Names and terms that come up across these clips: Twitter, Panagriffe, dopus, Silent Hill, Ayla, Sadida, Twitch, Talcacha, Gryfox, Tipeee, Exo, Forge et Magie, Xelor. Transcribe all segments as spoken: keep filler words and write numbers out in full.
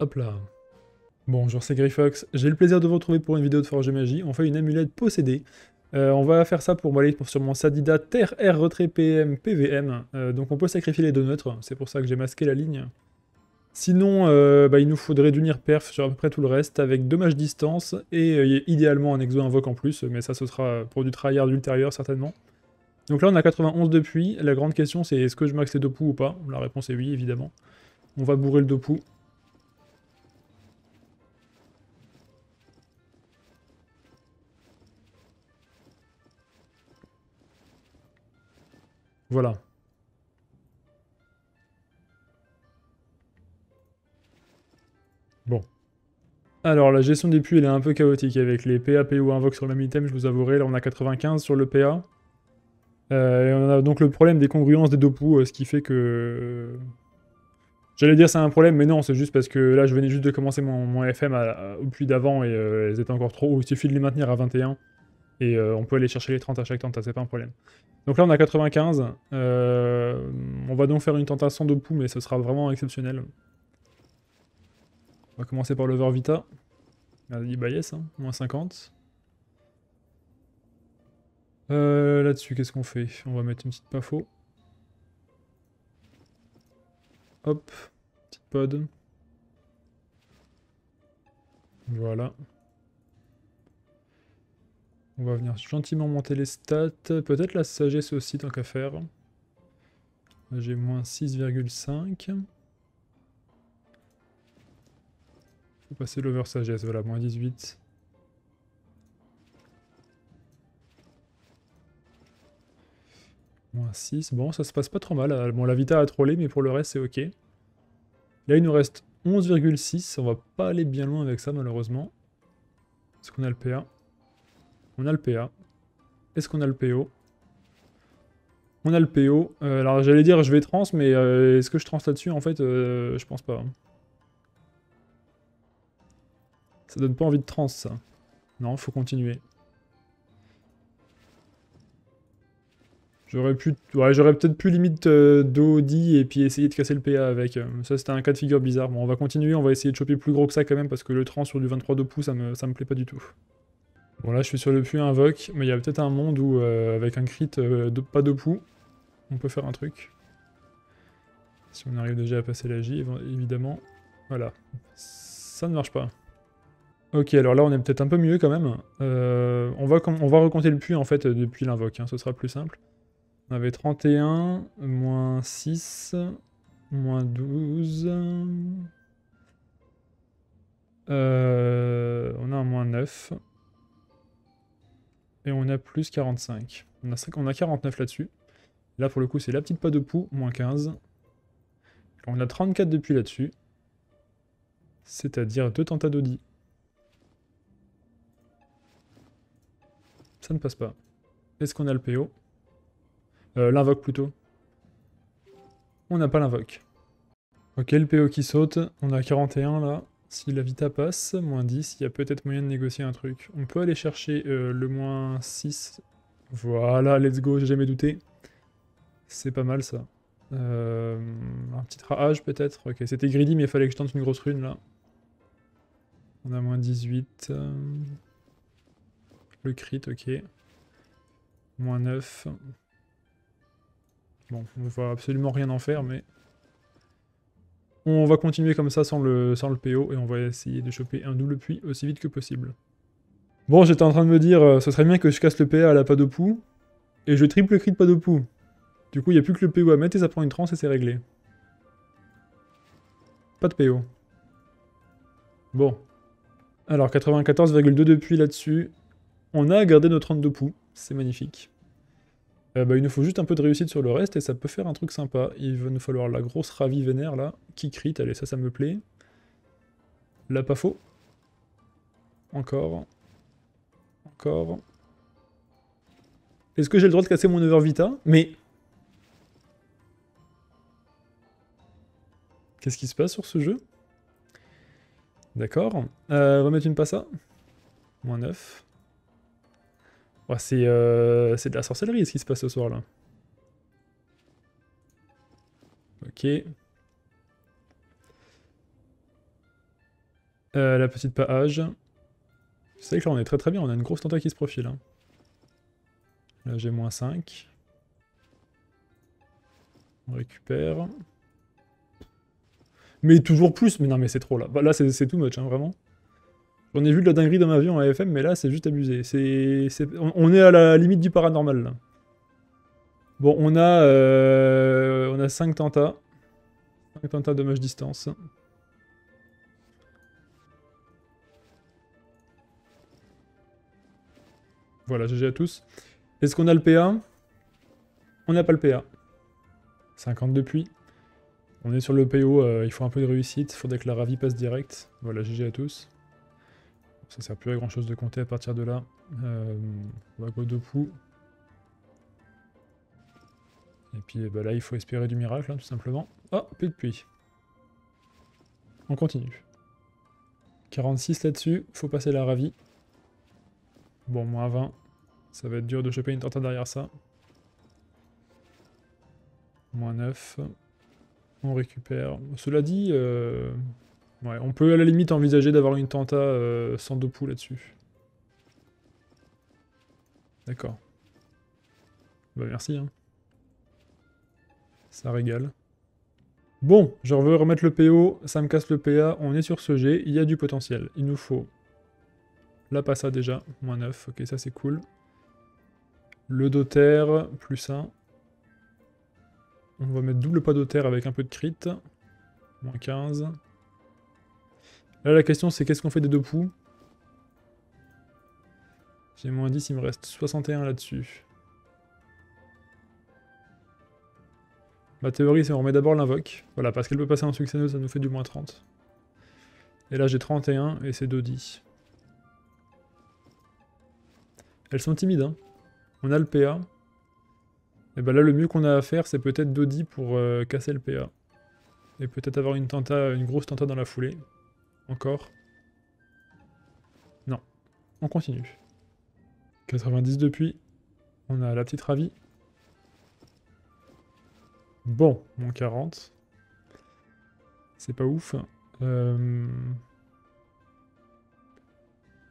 Hop là. Bonjour, c'est Gryfox. J'ai le plaisir de vous retrouver pour une vidéo de Forge et Magie. On fait une amulette possédée. Euh, on va faire ça pour moi, pour sur mon Sadida Terre R retrait P M P V M. Euh, donc on peut sacrifier les deux neutres. C'est pour ça que j'ai masqué la ligne. Sinon, euh, bah, il nous faudrait d'unir perf sur à peu près tout le reste avec dommage distance et euh, idéalement un exo invoque en plus. Mais ça, ce sera pour du tryhard ultérieur certainement. Donc là, on a quatre-vingt-onze depuis. La grande question, c'est est-ce que je max les dopus ou pas? La réponse est oui, évidemment. On va bourrer le dopus. Voilà. Bon. Alors, la gestion des puits, elle est un peu chaotique avec les P A, P O, invoque sur le même item, je vous avouerai. Là, on a quatre-vingt-quinze sur le P A. Euh, et on a donc le problème des congruences des dopus, euh, ce qui fait que... J'allais dire c'est un problème, mais non, c'est juste parce que là, je venais juste de commencer mon, mon F M à, à, au puits d'avant et euh, elles étaient encore trop hauts. Il suffit de les maintenir à vingt et un. Et euh, on peut aller chercher les trente à chaque tenta, c'est pas un problème. Donc là on a quatre-vingt-quinze, euh, on va donc faire une tenta sans dopus, mais ce sera vraiment exceptionnel. On va commencer par l'over vita, il bah yes, hein, moins cinquante. Euh, Là-dessus qu'est-ce qu'on fait? On va mettre une petite pafo. Hop, petite pod. Voilà. On va venir gentiment monter les stats, peut-être la sagesse aussi tant qu'à faire. J'ai moins six virgule cinq. Faut passer l'over sagesse, voilà, moins dix-huit. Moins six, bon ça se passe pas trop mal. Bon la vita a trollé mais pour le reste c'est ok. Là il nous reste onze virgule six, on va pas aller bien loin avec ça malheureusement. Est-ce qu'on a le P A ? On a le P A. Est-ce qu'on a le P O? On a le P O. Euh, alors j'allais dire je vais trans, mais euh, est-ce que je trans là-dessus? En fait, euh, je pense pas. Ça donne pas envie de trans, ça. Non, faut continuer. J'aurais pu, ouais, j'aurais peut-être pu limite euh, Dodi et puis essayer de casser le P A avec. Ça, c'était un cas de figure bizarre. Bon, on va continuer, on va essayer de choper plus gros que ça quand même, parce que le trans sur du vingt-trois dopus, ça me, ça me plaît pas du tout. Bon là je suis sur le puits invoque, mais il y a peut-être un monde où euh, avec un crit euh, de, pas dopus, on peut faire un truc. Si on arrive déjà à passer la J, évidemment. Voilà, ça ne marche pas. Ok, alors là on est peut-être un peu mieux quand même. Euh, on, va on va recompter le puits en fait depuis l'invoque, hein, ce sera plus simple. On avait trente et un, moins six, moins douze... Euh, on a un moins neuf... Et on a plus quarante-cinq. On a, on a quarante-neuf là-dessus. Là, pour le coup, c'est la petite pas de poux, moins quinze. On a trente-quatre depuis là-dessus. C'est-à-dire deux tentats d'audi. Ça ne passe pas. Est-ce qu'on a le P O? euh, L'invoque plutôt. On n'a pas l'invoque. Ok, le P O qui saute. On a quarante et un là. Si la vita passe, moins dix, il y a peut-être moyen de négocier un truc. On peut aller chercher euh, le moins six. Voilà, let's go, j'ai jamais douté. C'est pas mal ça. Euh, un petit rage peut-être. Ok, c'était greedy mais il fallait que je tente une grosse rune là. On a moins dix-huit. Euh... Le crit, ok. Moins neuf. Bon, on va absolument rien en faire mais... On va continuer comme ça sans le, sans le P O et on va essayer de choper un double puits aussi vite que possible. Bon, j'étais en train de me dire, euh, ce serait bien que je casse le P A à la pas de poux et je triple crit pas de poux. Du coup, il n'y a plus que le P O à mettre et ça prend une transe et c'est réglé. Pas de P O. Bon. Alors, quatre-vingt-quatorze virgule deux depuis là-dessus. On a gardé nos trente dopus, c'est magnifique. Euh, bah, il nous faut juste un peu de réussite sur le reste et ça peut faire un truc sympa. Il va nous falloir la grosse ravie vénère là, qui crit, allez ça ça me plaît. La pas faux. Encore. Encore. Est-ce que j'ai le droit de casser mon over vita? Mais... Qu'est-ce qui se passe sur ce jeu? D'accord. Euh, on va mettre une passa. Moins neuf. Ouais, c'est euh, de la sorcellerie ce qui se passe ce soir là. Ok. Euh, la petite pahage. C'est vrai que là on est très très bien, on a une grosse tenta qui se profile. Hein. Là j'ai moins cinq. On récupère. Mais toujours plus, mais non mais c'est trop là. Là c'est too much, hein, vraiment. J'en ai vu de la dinguerie dans ma vie en A F M, mais là c'est juste abusé. C'est, c'est... On est à la limite du paranormal là. Bon, on a, euh... on a cinq tentats. cinq tentats dommage distance. Voilà, G G à tous. Est-ce qu'on a le P A? On n'a pas le P A. cinquante depuis. On est sur le P O, euh, il faut un peu de réussite, il faudrait que la Ravi passe direct. Voilà, G G à tous. Ça sert plus à grand chose de compter à partir de là. Euh, on va go de pou. Et puis bah, là, il faut espérer du miracle, hein, tout simplement. Oh, puis depuis. On continue. quarante-six là-dessus, faut passer la Ravi. Bon, moins vingt. Ça va être dur de choper une tenta derrière ça. Moins neuf. On récupère. Cela dit, euh... ouais, on peut à la limite envisager d'avoir une tenta euh, sans deux poules là-dessus. D'accord. Bah merci. Hein. Ça régale. Bon, je veux remettre le P O, ça me casse le P A, on est sur ce G, il y a du potentiel. Il nous faut... Là, pas ça déjà, moins neuf, ok, ça c'est cool. Le Doter, plus un. On va mettre double pas Doter avec un peu de crit. Moins quinze. Là, la question c'est qu'est-ce qu'on fait des deux poux? J'ai moins dix, il me reste soixante et un là-dessus. Ma théorie c'est on remet d'abord l'invoque. Voilà, parce qu'elle peut passer en succès neuf, ça nous fait du moins trente. Et là j'ai trente et un et c'est deux dix. Elles sont timides, hein. On a le P A. Et bah ben là, le mieux qu'on a à faire, c'est peut-être Dodi pour euh, casser le P A. Et peut-être avoir une tenta, une grosse tenta dans la foulée. Encore. Non. On continue. quatre-vingt-dix depuis. On a la petite Ravi. Bon, mon quarante. C'est pas ouf. Euh...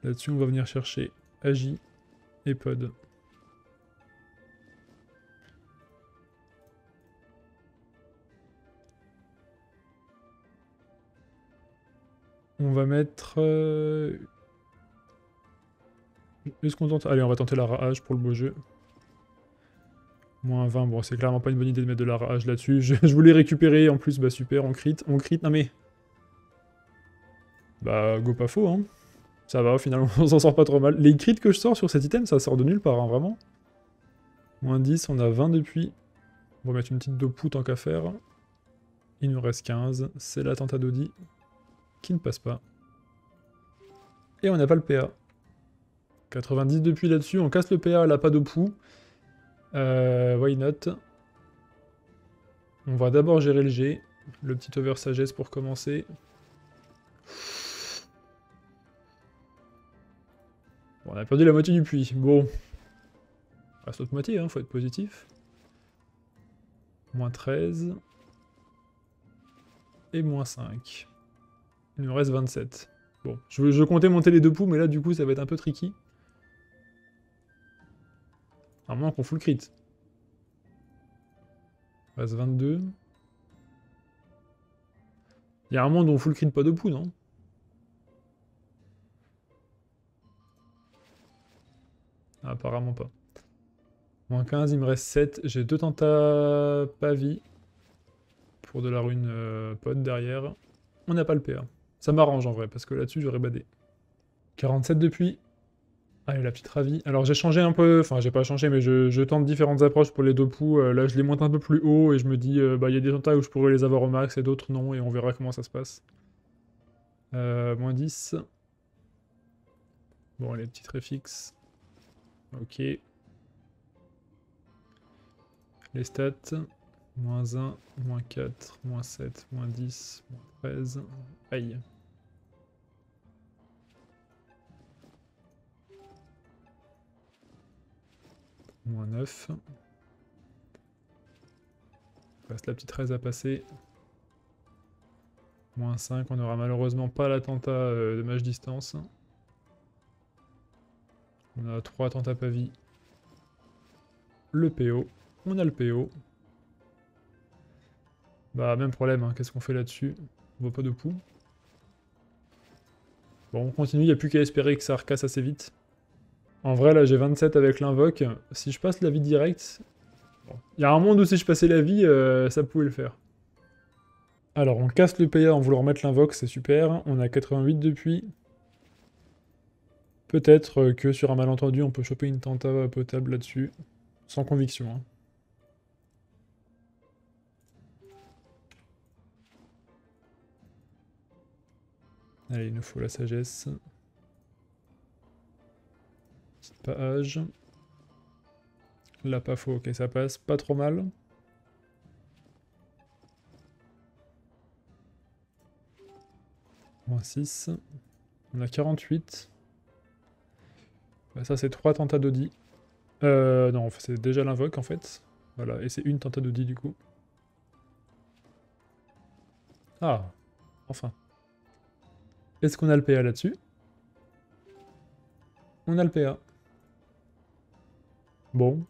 Là-dessus, on va venir chercher Agi. Et pod. On va mettre... Euh... Est-ce qu'on tente... Allez, on va tenter la rage pour le beau jeu. Moins vingt, bon c'est clairement pas une bonne idée de mettre de la rage là-dessus. Je, je voulais récupérer en plus, bah super, on crit, on crit, non mais... Bah go pas faux, hein. Ça va, au final, on s'en sort pas trop mal. Les crits que je sors sur cet item, ça sort de nulle part, hein, vraiment. Moins dix, on a vingt depuis. On va mettre une petite dopou tant qu'à faire. Il nous reste quinze. C'est la tenta d'Audi qui ne passe pas. Et on n'a pas le P A. quatre-vingt-dix depuis là-dessus, on casse le P A, là, pas dopou. Euh, why not? On va d'abord gérer le G. Le petit over sagesse pour commencer. Bon, on a perdu la moitié du puits, bon. On reste l'autre moitié, hein, faut être positif. Moins treize. Et moins cinq. Il nous reste vingt-sept. Bon, je, je comptais monter les deux poux, mais là du coup ça va être un peu tricky. À moins qu'on fout le crit. Il reste vingt-deux. Il y a un moment où on fout le crit pas de poux, non? Apparemment pas. Moins quinze, il me reste sept. J'ai deux tentas pas vie pour de la rune euh, pod derrière. On n'a pas le P A. Ça m'arrange en vrai, parce que là-dessus j'aurais badé. quarante-sept depuis. Allez, la petite Ravi. Alors j'ai changé un peu, enfin j'ai pas changé, mais je, je tente différentes approches pour les deux poux. Euh, là je les monte un peu plus haut et je me dis, euh, bah il y a des tentas où je pourrais les avoir au max et d'autres non, et on verra comment ça se passe. Euh, moins dix. Bon, les petites réfixes. Ok. Les stats. Moins un, moins quatre, moins sept, moins dix, moins treize. Aïe. Moins neuf. Il reste la petite treize à passer. moins cinq, on n'aura malheureusement pas l'attentat euh, de mage distance. On a trois attentats pavis. Le P O. On a le P O. Bah, même problème, hein. Qu'est-ce qu'on fait là-dessus? On voit pas de pouls. Bon, on continue, il n'y a plus qu'à espérer que ça recasse assez vite. En vrai, là, j'ai vingt-sept avec l'invoque. Si je passe la vie directe... Bon. Il y a un monde où si je passais la vie, euh, ça pouvait le faire. Alors, on casse le P A en voulant remettre l'invoque, c'est super. On a quatre-vingt-huit depuis. Peut-être que sur un malentendu, on peut choper une tenta potable là-dessus. Sans conviction, hein. Allez, il nous faut la sagesse. Petite page. Là, pas faux, ok, ça passe. Pas trop mal. moins six. On a quarante-huit. Bah, ça, c'est trois tentats d'audi. Euh, non, c'est déjà l'invoque, en fait. Voilà, et c'est une tenta d'audi, du coup. Ah, enfin. Est-ce qu'on a le P A là-dessus? On a le P A. Bon.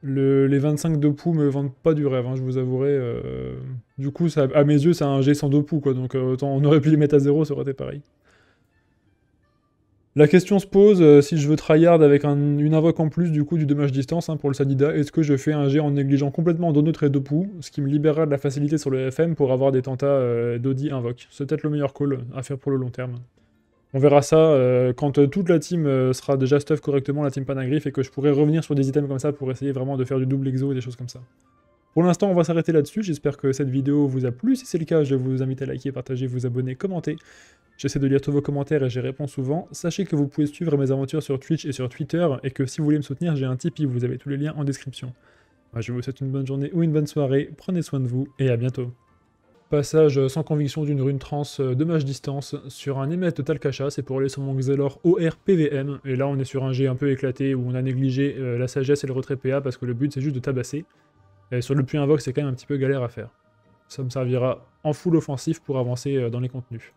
Le, les vingt-cinq de poux me vendent pas du rêve, hein, je vous avouerai. Euh, du coup, ça, à mes yeux, c'est un G sans de poux, quoi. Donc, euh, autant on aurait pu les mettre à zéro, ça aurait été pareil. La question se pose, euh, si je veux tryhard avec un, une invoque en plus, du coup, du dommage distance, hein, pour le Sadida, est-ce que je fais un G en négligeant complètement Donautre et Dopou, ce qui me libérera de la facilité sur le F M pour avoir des tentats euh, d'Audi invoque. C'est peut-être le meilleur call à faire pour le long terme. On verra ça euh, quand euh, toute la team euh, sera déjà stuff correctement, la team Panagriffe, et que je pourrai revenir sur des items comme ça pour essayer vraiment de faire du double exo et des choses comme ça. Pour l'instant, on va s'arrêter là-dessus. J'espère que cette vidéo vous a plu. Si c'est le cas, je vous invite à liker, partager, vous abonner, commenter. J'essaie de lire tous vos commentaires et j'y réponds souvent. Sachez que vous pouvez suivre mes aventures sur Twitch et sur Twitter, et que si vous voulez me soutenir, j'ai un Tipeee, vous avez tous les liens en description. Je vous souhaite une bonne journée ou une bonne soirée, prenez soin de vous, et à bientôt. Passage sans conviction d'une rune trans de mage distance sur un émet de Talcacha, c'est pour aller sur mon Xelor O R P V M, et là on est sur un G un peu éclaté où on a négligé la sagesse et le retrait P A parce que le but c'est juste de tabasser. Et sur le puits invoque c'est quand même un petit peu galère à faire. Ça me servira en full offensif pour avancer dans les contenus.